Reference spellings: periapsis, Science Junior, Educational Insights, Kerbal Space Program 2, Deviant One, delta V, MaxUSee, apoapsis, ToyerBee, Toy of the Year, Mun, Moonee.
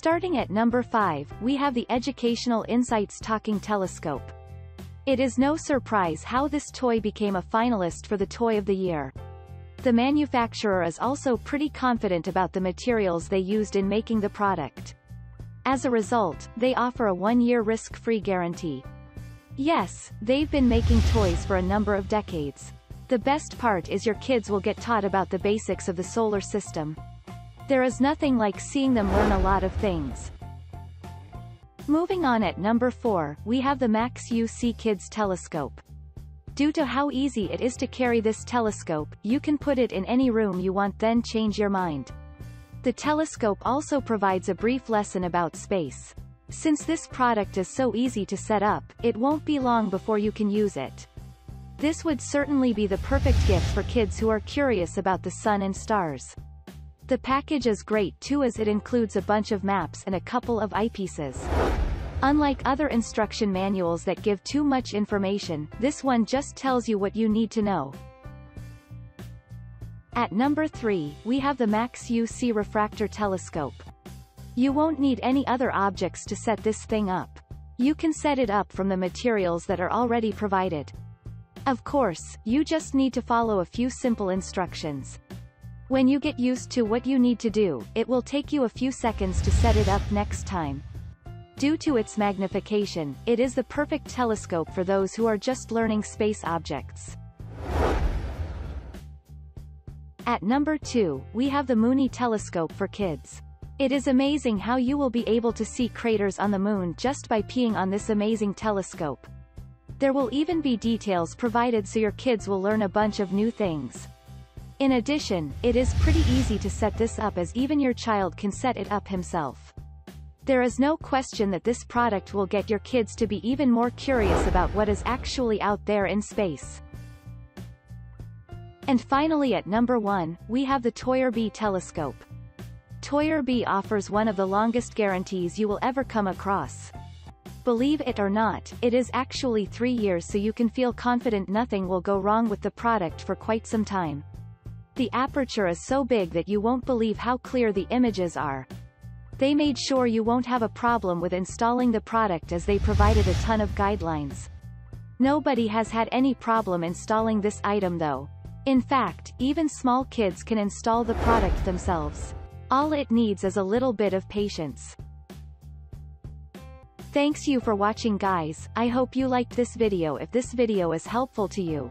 Starting at number 5, we have the Educational Insights Talking Telescope. It is no surprise how this toy became a finalist for the Toy of the Year. The manufacturer is also pretty confident about the materials they used in making the product. As a result, they offer a 1-year risk-free guarantee. Yes, they've been making toys for a number of decades. The best part is your kids will get taught about the basics of the solar system. There is nothing like seeing them learn a lot of things. Moving on at number 4, we have the MaxUSee Kids Telescope. Due to how easy it is to carry this telescope, you can put it in any room you want, then change your mind. The telescope also provides a brief lesson about space. Since this product is so easy to set up, it won't be long before you can use it. This would certainly be the perfect gift for kids who are curious about the sun and stars. The package is great too as it includes a bunch of maps and a couple of eyepieces. Unlike other instruction manuals that give too much information, this one just tells you what you need to know. At number 3, we have the MaxUSee Refractor Telescope. You won't need any other objects to set this thing up. You can set it up from the materials that are already provided. Of course, you just need to follow a few simple instructions. When you get used to what you need to do, it will take you a few seconds to set it up next time. Due to its magnification, it is the perfect telescope for those who are just learning space objects. At number 2, we have the Moonee telescope for kids. It is amazing how you will be able to see craters on the moon just by peeing on this amazing telescope. There will even be details provided so your kids will learn a bunch of new things. In addition, it is pretty easy to set this up as even your child can set it up himself. There is no question that this product will get your kids to be even more curious about what is actually out there in space. And finally at number 1, we have the ToyerBee telescope. ToyerBee offers one of the longest guarantees you will ever come across. Believe it or not, it is actually 3 years, so you can feel confident nothing will go wrong with the product for quite some time. The aperture is so big that you won't believe how clear the images are. They made sure you won't have a problem with installing the product as they provided a ton of guidelines. Nobody has had any problem installing this item though. In fact, even small kids can install the product themselves. All it needs is a little bit of patience. Thanks you for watching guys, I hope you liked this video. If this video is helpful to you,